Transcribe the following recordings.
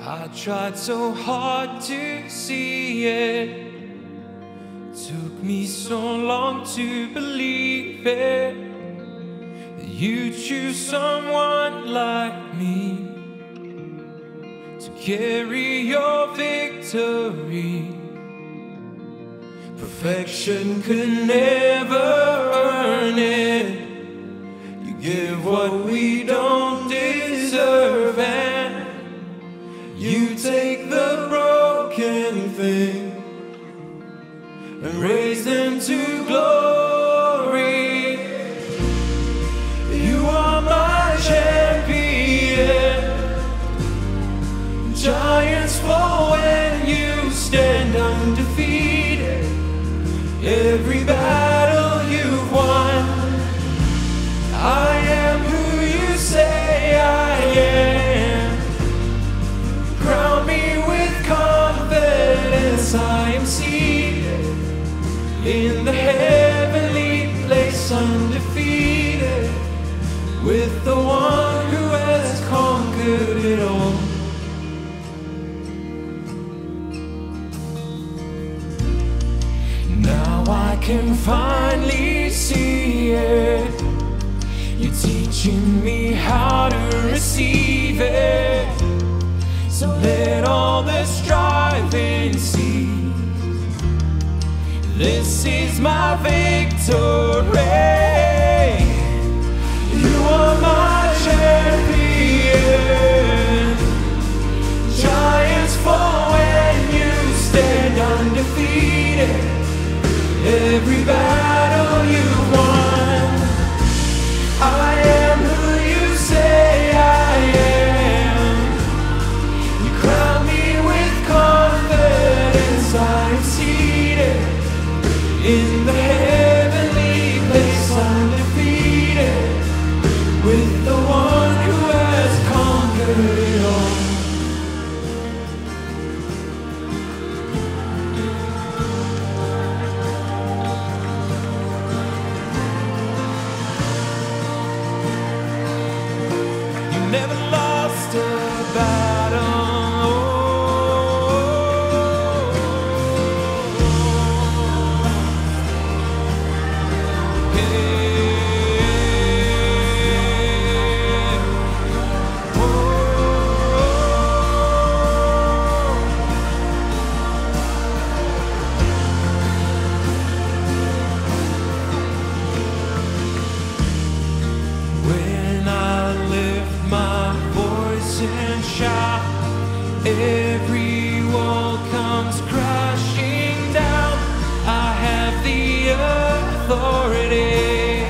I tried so hard to see it, took me so long to believe it, that you choose someone like me to carry your victory. Perfection could never earn it. You give what we don't deserve, and you take the broken things and raise them to glory. You are my champion. Giants fall when you stand undefeated. Every battle you've won, I am who you say I am. Crown me with confidence, I am seated in the heavenly place, undefeated, with the one who has conquered it all. Now I can finally see it. You're teaching me how to receive it. So let all the striving cease. This is my victory. You are my champion. Giants fall when you stand undefeated. Every battle you won, I am who you say I am. You crown me with confidence, I am seated in the heavenly place, undefeated, with the one who has conquered it all. You never lost a battle. And shout, every wall comes crashing down. I have the authority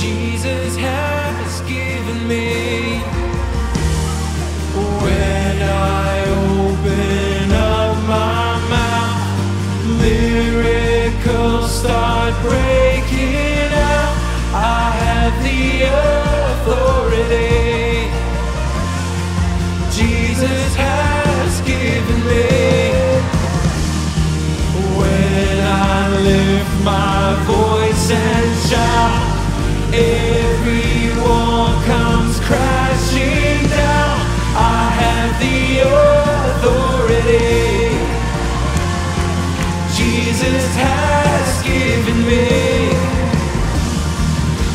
Jesus has given me. When I open up my mouth, miracles start breaking out. I have the authority Jesus has given me. When I lift my voice and shout, every wall comes crashing down. I have the authority Jesus has given me.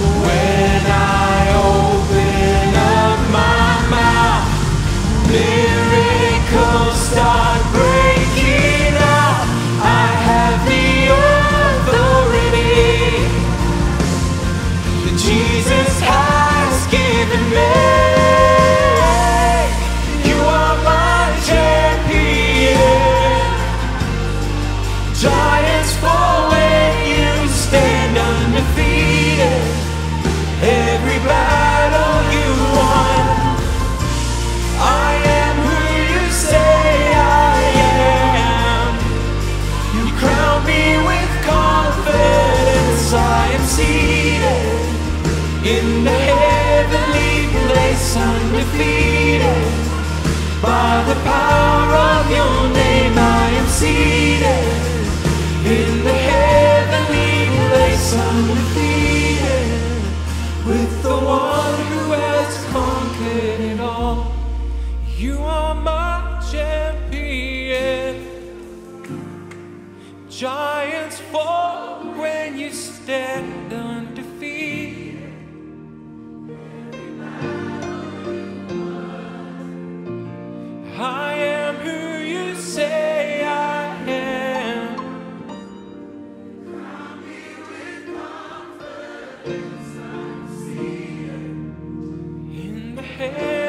When I open up my mouth, miracles start breaking out. I have the authority that Jesus has given me. You are my champion. Giants fall when you stand undefeated. Every battle you won, I am who you say I am. You crown me with confidence, I am seated in the heavenly place, undefeated by the power of your name. I am seated in the heavenly place, undefeated with the one who has conquered it all. You are my champion. Giants fall when you stand undefeated. I am who you say I am. Crown me with confidence, I see it in the head.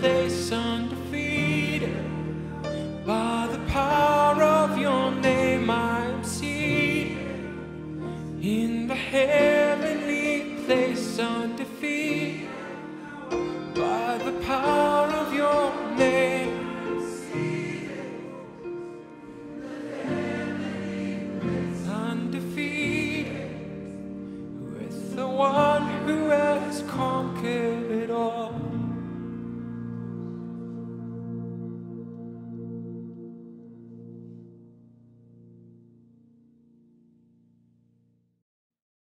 Place undefeated, by the power of your name I am seated in the heavenly place. Undefeated, by the power of your name I am seated in the heavenly place. Undefeated with the one who has conquered.